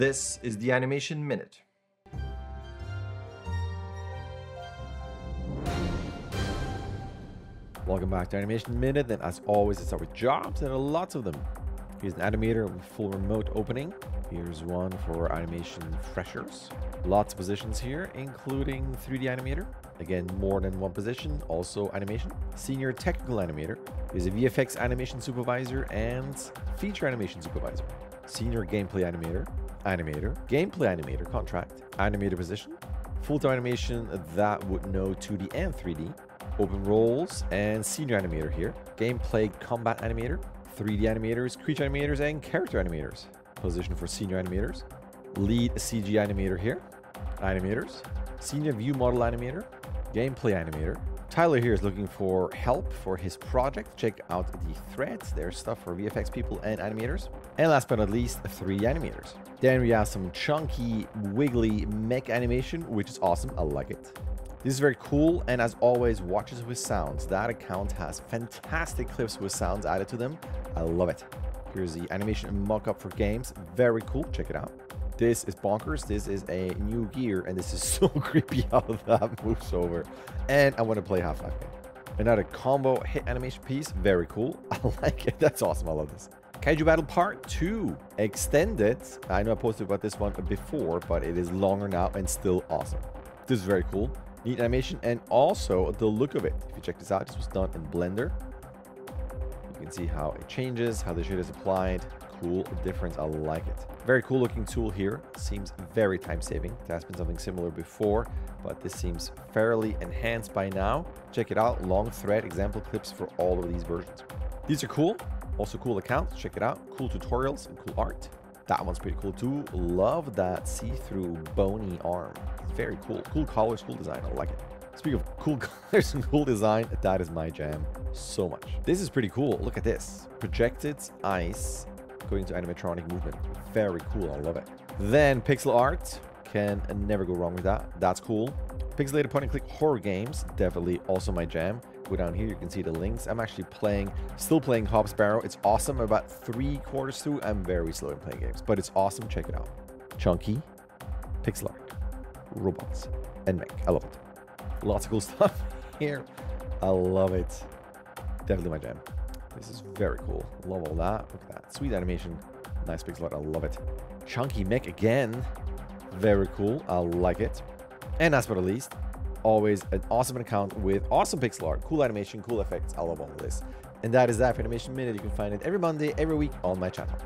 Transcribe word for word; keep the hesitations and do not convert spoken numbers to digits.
This is the Animation Minute. Welcome back to Animation Minute, and as always, it's our jobs, and there are lots of them. Here's an animator with full remote opening. Here's one for animation freshers. Lots of positions here, including three D animator. Again, more than one position, also animation. Senior technical animator. Here's a V F X animation supervisor and feature animation supervisor. Senior gameplay animator, animator, gameplay animator contract, animator position, full-time animation that would know two D and three D, open roles, and senior animator here, gameplay combat animator, three D animators, creature animators, and character animators. Position for senior animators, lead C G animator here, animators, senior view model animator, gameplay animator. Tyler here is looking for help for his project. Check out the threads. There's stuff for V F X people and animators. And last but not least, three D animators. Then we have some chunky, wiggly mech animation, which is awesome. I like it. This is very cool. And as always, watches with sounds. That account has fantastic clips with sounds added to them. I love it. Here's the animation mock-up for games. Very cool. Check it out. This is bonkers. This is a new gear, and this is so creepy how that moves over. And I want to play Half-Life again. Another combo hit animation piece. Very cool. I like it. That's awesome. I love this. Kaiju Battle Part two. Extended. I know I posted about this one before, but it is longer now and still awesome. This is very cool. Neat animation and also the look of it. If you check this out, this was done in Blender. You can see how it changes, how the shade is applied. Cool difference. I like it. Very cool looking tool here. Seems very time saving. There's been something similar before, but this seems fairly enhanced by now. Check it out. Long thread example clips for all of these versions. These are cool. Also cool accounts. Check it out. Cool tutorials and cool art. That one's pretty cool too. Love that see-through bony arm. It's very cool. Cool colors, cool design. I like it. Speaking of cool colors and cool design, that is my jam so much. This is pretty cool. Look at this. Projected ice going to animatronic movement. Very cool. I love it. Then pixel art, can never go wrong with that. That's cool. Pixelated point and click horror games, definitely also my jam. Go down here, you can see the links. I'm actually playing, still playing Hop Sparrow. It's awesome. About three quarters through. I'm very slow in playing games, but it's awesome. Check it out. Chunky, pixel art, robots, and mech. I love it. Lots of cool stuff here. I love it. Definitely my jam. This is very cool. Love all that. Look at that. Sweet animation. Nice pixel art. I love it. Chunky mech again. Very cool. I like it. And last but not least, always an awesome account with awesome pixel art. Cool animation. Cool effects. I love all this. And that is that for Animation Minute. You can find it every Monday, every week on my channel.